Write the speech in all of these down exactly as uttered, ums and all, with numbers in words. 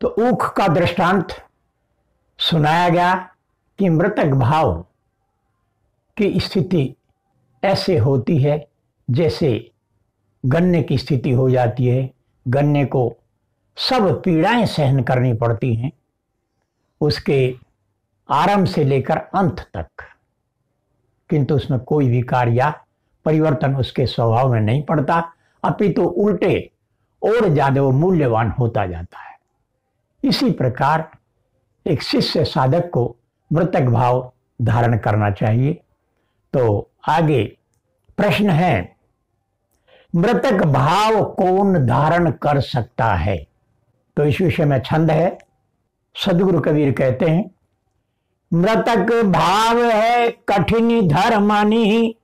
तो ऊख का दृष्टांत सुनाया गया कि मृतक भाव की स्थिति ऐसे होती है जैसे गन्ने की स्थिति हो जाती है। गन्ने को सब पीड़ाएं सहन करनी पड़ती हैं, उसके आरंभ से लेकर अंत तक, किंतु उसमें कोई विकार या परिवर्तन उसके स्वभाव में नहीं पड़ता, अपितु उल्टे और ज़्यादा वो मूल्यवान होता जाता है। इसी प्रकार एक शिष्य साधक को मृतक भाव धारण करना चाहिए। तो आगे प्रश्न है, मृतक भाव कौन धारण कर सकता है? तो इस विषय में छंद है। सदगुरु कबीर कहते हैं, मृतक भाव है कठिनी धर्मानी,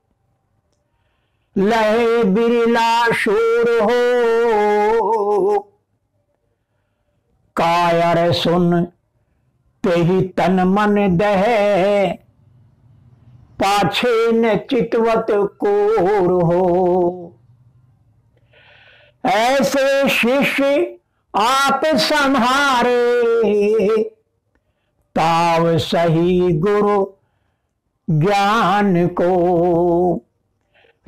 लहे बिरला शूर हो, कायर सुन ते ही तन मन दहे, पाछे न चितवत कोर हो। ऐसे शिष्य आप संहारे, ताव सही गुरु ज्ञान को।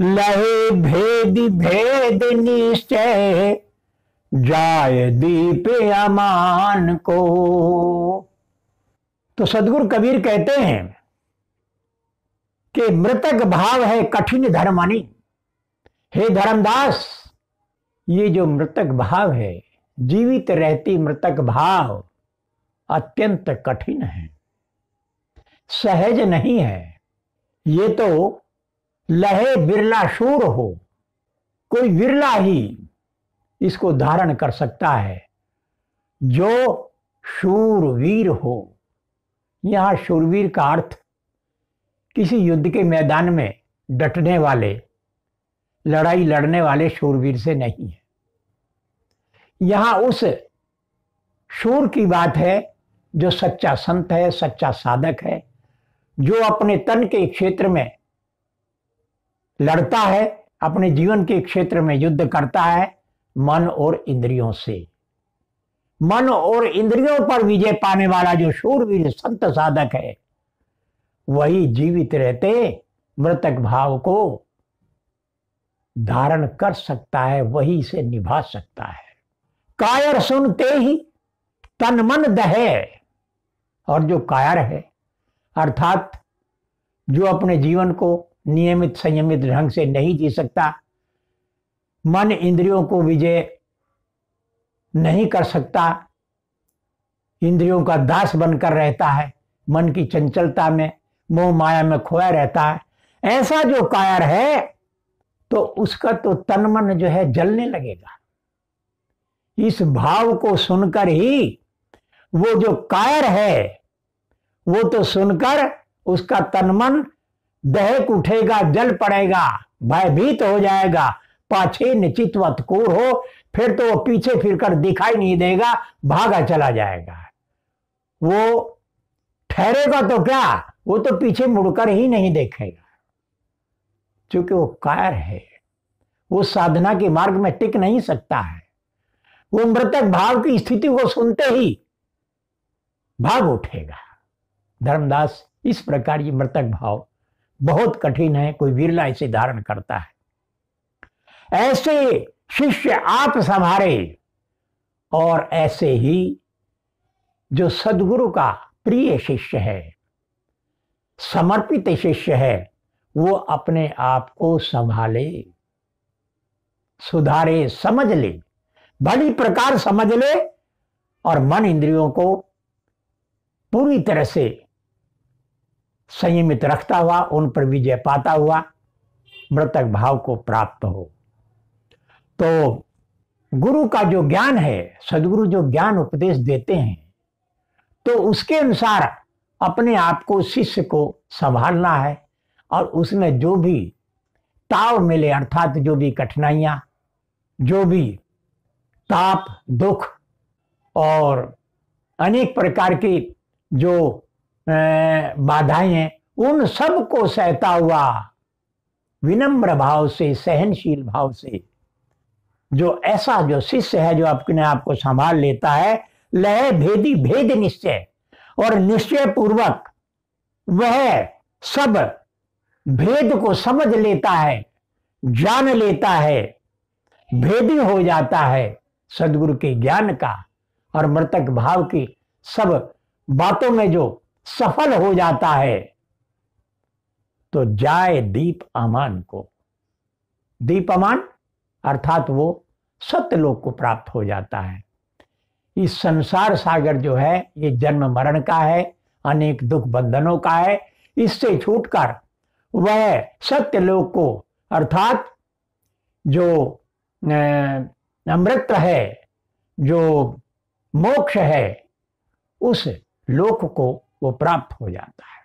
लहे भेद भेद निश्चय, जाय दीप अमान को। तो सदगुरु कबीर कहते हैं कि मृतक भाव है कठिन धर्मानी। हे धर्मदास, ये जो मृतक भाव है, जीवित रहती मृतक भाव अत्यंत कठिन है, सहज नहीं है। ये तो लहे बिरला शूर हो, कोई बिरला ही इसको धारण कर सकता है, जो शूरवीर हो। यहाँ शूरवीर का अर्थ किसी युद्ध के मैदान में डटने वाले, लड़ाई लड़ने वाले शूरवीर से नहीं है। यहाँ उस शूर की बात है जो सच्चा संत है, सच्चा साधक है, जो अपने तन के क्षेत्र में लड़ता है, अपने जीवन के क्षेत्र में युद्ध करता है मन और इंद्रियों से। मन और इंद्रियों पर विजय पाने वाला जो शूरवीर संत साधक है, वही जीवित रहते मृतक भाव को धारण कर सकता है, वही से निभा सकता है। कायर सुनते ही तन मन दहे, और जो कायर है अर्थात जो अपने जीवन को नियमित संयमित ढंग से नहीं जी सकता, मन इंद्रियों को विजय नहीं कर सकता, इंद्रियों का दास बनकर रहता है, मन की चंचलता में मोह माया में खोया रहता है, ऐसा जो कायर है तो उसका तो तन मन जो है जलने लगेगा। इस भाव को सुनकर ही वो जो कायर है वो तो सुनकर उसका तन मन दहक उठेगा, जल पड़ेगा, भयभीत हो जाएगा। पाछे निश्चित वतकूर हो, फिर तो वो पीछे फिरकर दिखाई नहीं देगा, भागा चला जाएगा। वो ठहरेगा तो क्या, वो तो पीछे मुड़कर ही नहीं देखेगा, क्योंकि वो कायर है, वो साधना के मार्ग में टिक नहीं सकता है। वो मृतक भाव की स्थिति को सुनते ही भाग उठेगा। धर्मदास, इस प्रकार ये मृतक भाव बहुत कठिन है, कोई बिरला इसे धारण करता है। ऐसे शिष्य आप संभारे, और ऐसे ही जो सदगुरु का प्रिय शिष्य है, समर्पित शिष्य है, वो अपने आप को संभाले, सुधारे, समझ ले, भली प्रकार समझ ले, और मन इंद्रियों को पूरी तरह से संयमित रखता हुआ, उन पर विजय पाता हुआ मृतक भाव को प्राप्त हो। तो गुरु का जो ज्ञान है, सदगुरु जो ज्ञान उपदेश देते हैं, तो उसके अनुसार अपने आप को, शिष्य को संभालना है, और उसमें जो भी ताव मिले, अर्थात जो भी कठिनाइयाँ, जो भी ताप, दुख और अनेक प्रकार की जो बाधाएं हैं, उन सब को सहता हुआ विनम्र भाव से, सहनशील भाव से, जो ऐसा जो शिष्य है जो अपने आप को संभाल लेता है, लय भेदी भेद निश्चय और निश्चय पूर्वक वह सब भेद को समझ लेता है, जान लेता है, भेदी हो जाता है सदगुरु के ज्ञान का और मृतक भाव की सब बातों में जो सफल हो जाता है। तो जाए दीप अमान को, दीप अमान अर्थात वो सत्यलोक को प्राप्त हो जाता है। इस संसार सागर जो है ये जन्म मरण का है, अनेक दुख बंधनों का है, इससे छूटकर वह सत्यलोक को अर्थात जो अमृत है, जो मोक्ष है, उस लोक को वो प्राप्त हो जाता है।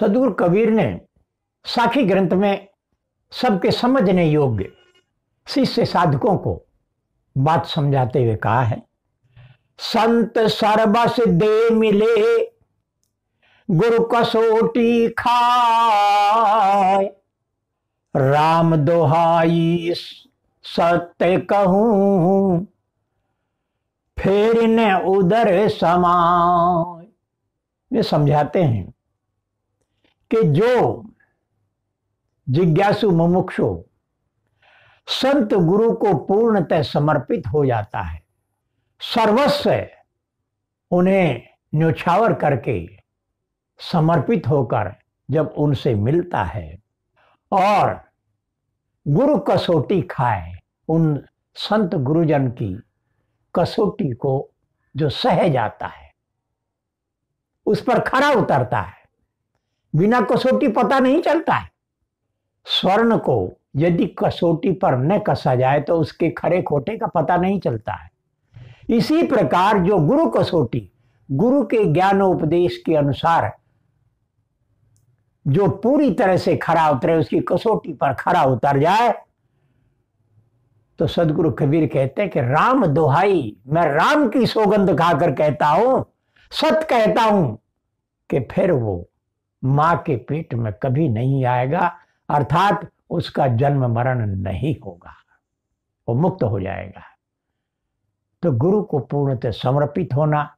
सदगुरु कबीर ने साखी ग्रंथ में सबके समझने योग्य शिष्य साधकों को बात समझाते हुए कहा है, संत सर्वस दे मिले गुरु कसोटी खाए, राम दोहाई सत्य कहूं फेर न उधर समाए। ये समझाते हैं कि जो जिज्ञासु मुमुक्षु संत गुरु को पूर्णतः समर्पित हो जाता है, सर्वस्व उन्हें न्योछावर करके समर्पित होकर जब उनसे मिलता है और गुरु कसौटी खाए, उन संत गुरुजन की कसौटी को जो सह जाता है, उस पर खरा उतरता है, बिना कसौटी पता नहीं चलता है। स्वर्ण को यदि कसौटी पर न कसा जाए तो उसके खरे खोटे का पता नहीं चलता है। इसी प्रकार जो गुरु कसौटी गुरु के ज्ञान उपदेश के अनुसार जो पूरी तरह से खरा उतरे, उसकी कसौटी पर खरा उतर जाए, तो सदगुरु कबीर कहते हैं कि राम दोहाई, मैं राम की सौगंध खाकर कहता हूं, सत कहता हूं कि फिर वो मां के पेट में कभी नहीं आएगा, अर्थात उसका जन्म मरण नहीं होगा, वो मुक्त हो जाएगा। तो गुरु को पूर्णतः समर्पित होना,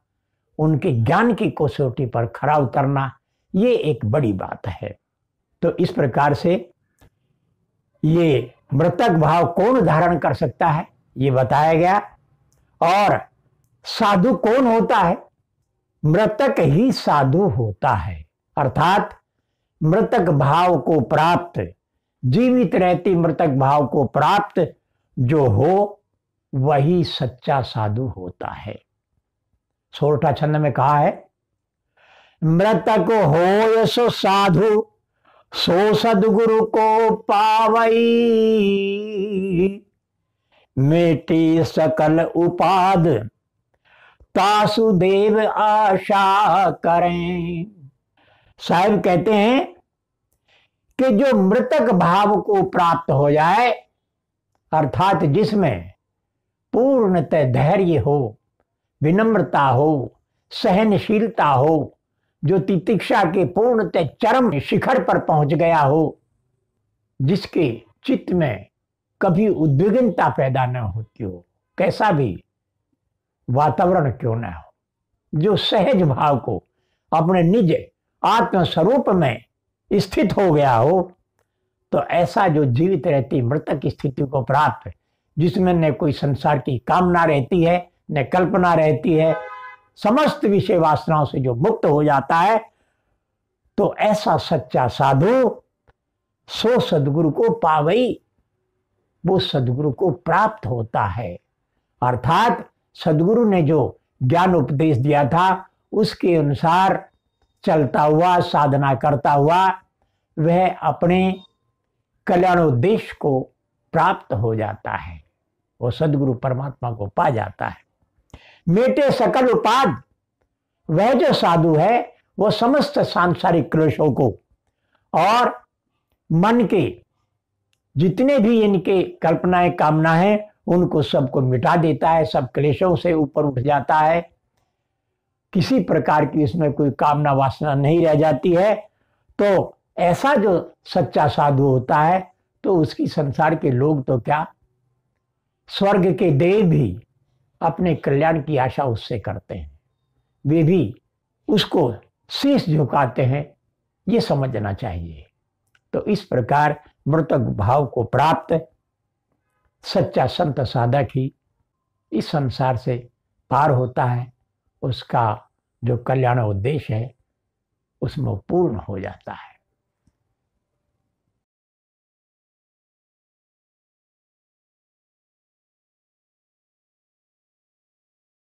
उनके ज्ञान की कसौटी पर खरा उतरना, ये एक बड़ी बात है। तो इस प्रकार से ये मृतक भाव कौन धारण कर सकता है ये बताया गया, और साधु कौन होता है, मृतक ही साधु होता है, अर्थात मृतक भाव को प्राप्त, जीवित रहती मृतक भाव को प्राप्त जो हो वही सच्चा साधु होता है। सोलहवां छंद में कहा है, मृतक होय सो साधु सो सदगुरु को पावई, मेटी सकल उपाद तासु देव आशा करें। साहब कहते हैं कि जो मृतक भाव को प्राप्त हो जाए, अर्थात जिसमें पूर्णतः धैर्य हो, विनम्रता हो, सहनशीलता हो, जो तितिक्षा के पूर्णतः चरम शिखर पर पहुंच गया हो, जिसके चित्त में कभी उद्विग्नता पैदा न होती हो, कैसा भी वातावरण क्यों न हो, जो सहज भाव को अपने निज आत्मस्वरूप में स्थित हो गया हो, तो ऐसा जो जीवित रहती मृतक स्थिति को प्राप्त, जिसमें न कोई संसार की कामना रहती है, न कल्पना रहती है, समस्त विषय वासनाओं से जो मुक्त हो जाता है, तो ऐसा सच्चा साधु सो सदगुरु को पावई, वो सदगुरु को प्राप्त होता है। अर्थात सदगुरु ने जो ज्ञान उपदेश दिया था उसके अनुसार चलता हुआ, साधना करता हुआ वह अपने कल्याणोद्देश्य को प्राप्त हो जाता है, वो सदगुरु परमात्मा को पा जाता है। मेटे सकल उपाद, वह जो साधु है वो समस्त सांसारिक क्लेशों को और मन के जितने भी इनके कल्पनाएं कामना है उनको सबको मिटा देता है, सब क्लेशों से ऊपर उठ जाता है, किसी प्रकार की इसमें कोई कामना वासना नहीं रह जाती है। तो ऐसा जो सच्चा साधु होता है तो उसकी संसार के लोग तो क्या, स्वर्ग के देव भी अपने कल्याण की आशा उससे करते हैं, वे भी उसको शीश झुकाते हैं, ये समझना चाहिए। तो इस प्रकार मृतक भाव को प्राप्त सच्चा संत साधक ही इस संसार से पार होता है, उसका जो कल्याण उद्देश्य है उसमें पूर्ण हो जाता है।